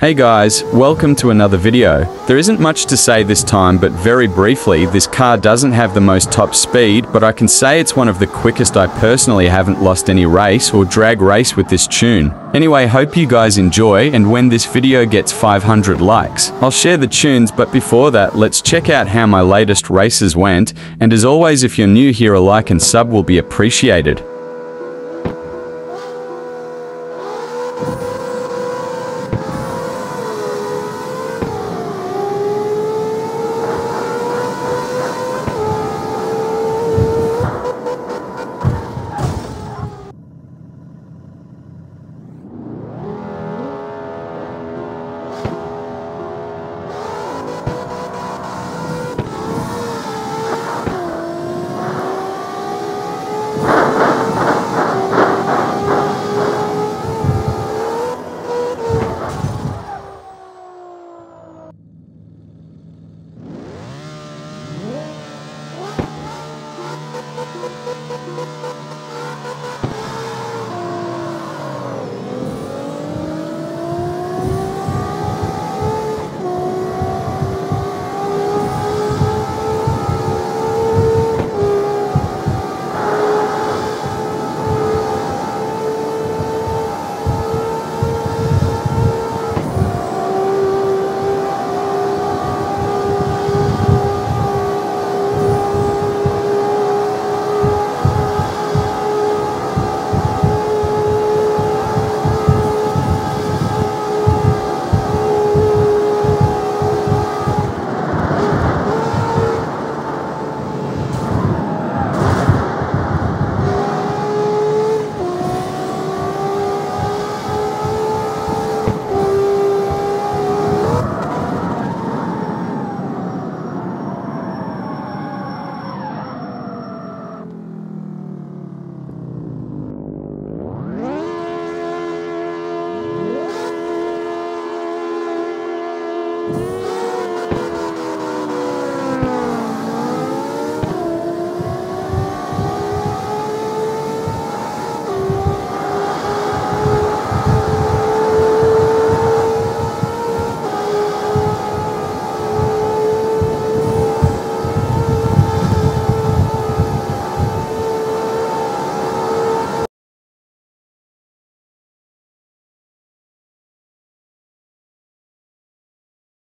Hey guys, welcome to another video. There isn't much to say this time, but very briefly, this car doesn't have the most top speed, but I can say it's one of the quickest. I personally haven't lost any race or drag race with this tune. Anyway, hope you guys enjoy, and when this video gets 500 likes, I'll share the tunes, but before that, let's check out how my latest races went, and as always, if you're new here, a like and sub will be appreciated.